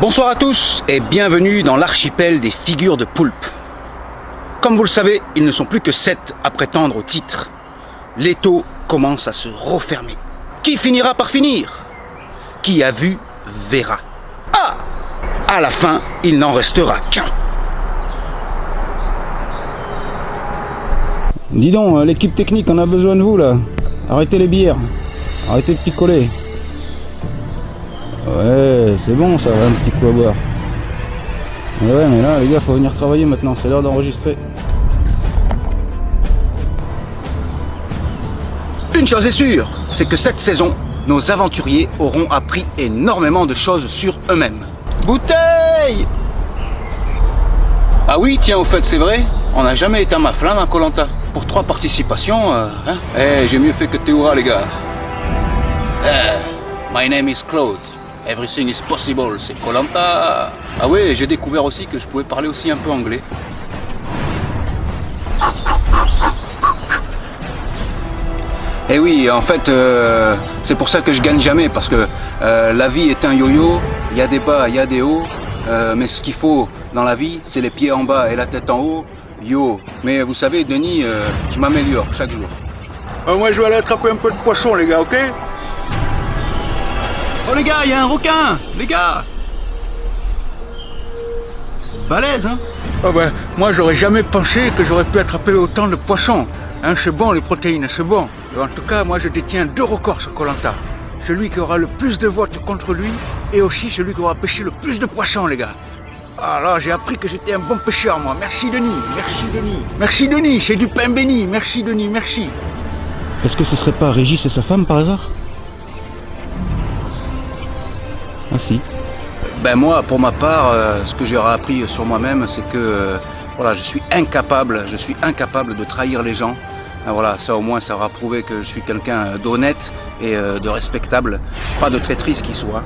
Bonsoir à tous et bienvenue dans l'archipel des figures de poulpe. Comme vous le savez, ils ne sont plus que 7 à prétendre au titre. L'étau commence à se refermer. Qui finira par finir? Qui a vu, verra. Ah! À la fin, il n'en restera qu'un. Dis donc, l'équipe technique, on a besoin de vous là. Arrêtez les bières. Arrêtez de picoler. Ouais, c'est bon ça, un petit coup à boire. Mais ouais, mais là les gars, faut venir travailler maintenant, c'est l'heure d'enregistrer. Une chose est sûre, c'est que cette saison, nos aventuriers auront appris énormément de choses sur eux-mêmes. Bouteille! Ah oui, tiens, au fait, c'est vrai, on n'a jamais éteint ma flamme à Koh-Lanta. Pour 3 participations, hein? Eh, j'ai mieux fait que Théora, les gars. My name is Claude. Everything is possible, c'est Koh-Lanta. Ah oui, j'ai découvert aussi que je pouvais parler aussi un peu anglais. Et oui, en fait, c'est pour ça que je gagne jamais, parce que la vie est un yo-yo, il y a des bas, il y a des hauts, mais ce qu'il faut dans la vie, c'est les pieds en bas et la tête en haut, yo. Mais vous savez, Denis, je m'améliore chaque jour. Moi, je vais aller attraper un peu de poisson, les gars, ok? Oh les gars, il y a un requin, les gars! Balèze, hein? Oh ben, moi, j'aurais jamais pensé que j'aurais pu attraper autant de poissons. Hein, c'est bon les protéines, c'est bon. En tout cas, moi je détiens 2 records sur Koh-Lanta. Celui qui aura le plus de votes contre lui et aussi celui qui aura pêché le plus de poissons, les gars. Alors j'ai appris que j'étais un bon pêcheur, moi. Merci Denis, merci Denis. Merci Denis, c'est du pain béni. Merci Denis, merci. Est-ce que ce serait pas Régis et sa femme par hasard? Ah si. Ben moi, pour ma part, ce que j'aurais appris sur moi-même, c'est que voilà, je suis incapable de trahir les gens. Ah, voilà, ça au moins ça aura prouvé que je suis quelqu'un d'honnête et de respectable, pas de traîtrise qui soit.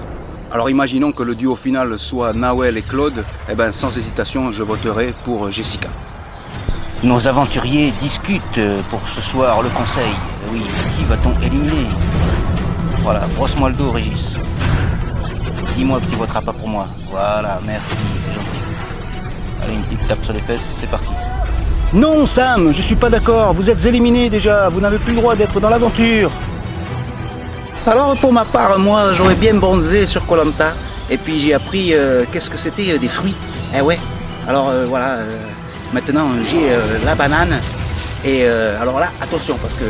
Alors imaginons que le duo final soit Nawel et Claude, eh ben sans hésitation je voterai pour Jessica. Nos aventuriers discutent pour ce soir le conseil. Oui, qui va-t-on éliminer? Voilà, brosse-moi le dos Régis. Dis-moi que tu voteras pas pour moi. Voilà, merci, c'est gentil. Allez, une petite tape sur les fesses, c'est parti. Non Sam, je suis pas d'accord, vous êtes éliminé déjà, vous n'avez plus le droit d'être dans l'aventure. Alors pour ma part, moi j'aurais bien bronzé sur Koh-Lanta, et puis j'ai appris qu'est-ce que c'était des fruits. Eh ouais, alors voilà, maintenant j'ai la banane, et alors là attention parce que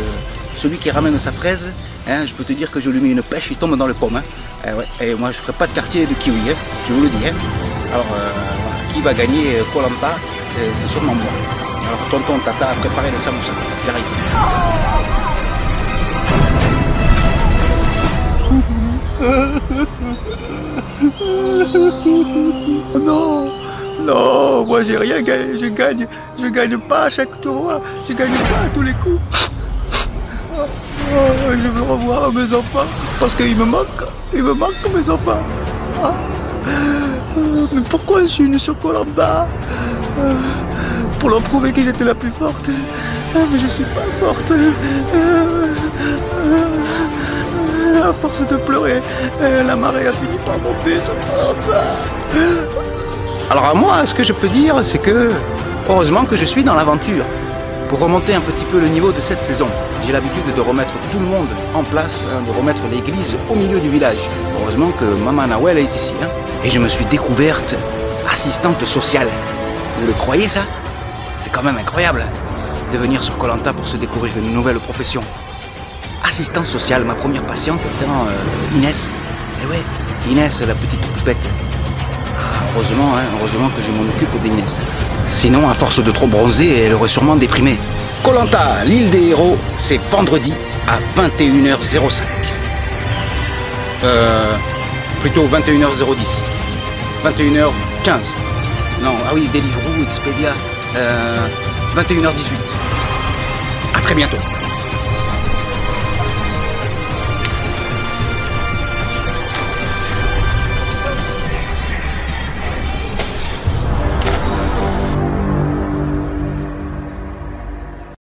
celui qui ramène sa fraise, hein, je peux te dire que je lui mets une pêche, il tombe dans les pommes. Hein. Eh ouais, et moi je ferai pas de quartier de kiwi, hein, je vous le dis. Hein. Alors voilà, qui va gagner Koh-Lanta, c'est sûrement moi. Alors tonton Tata a préparé les samoussas, j'arrive. Non, non, moi j'ai rien gagné, je gagne pas à chaque tournoi, je gagne pas à tous les coups. Oh, je veux revoir mes enfants, parce qu'ils me manquent, mes enfants. Ah. Mais pourquoi je suis une chocolata? Pour leur prouver que j'étais la plus forte. Mais je suis pas forte. À force de pleurer, la marée a fini par monter sur Koh-Lanta. Alors à moi, ce que je peux dire, c'est que heureusement que je suis dans l'aventure. Pour remonter un petit peu le niveau de cette saison, j'ai l'habitude de remettre tout le monde en place, hein, de remettre l'église au milieu du village. Heureusement que Maman Nawel est ici. Hein, et je me suis découverte assistante sociale. Vous le croyez ça? C'est quand même incroyable de venir sur Koh-Lanta pour se découvrir une nouvelle profession. Assistante sociale, ma première patiente étant Inès. Et ouais, Inès, la petite poupette. Ah, heureusement, hein, heureusement que je m'en occupe d'Inès. Sinon, à force de trop bronzer, elle aurait sûrement déprimé. Koh-Lanta, l'île des héros, c'est vendredi à 21h05. Plutôt 21h010. 21h15. Non, ah oui, Deliveroo, Expedia, 21h18. À très bientôt.